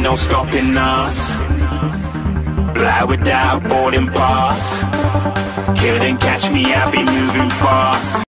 No stopping us, fly without boarding pass. Couldn't catch me, I'll be moving fast.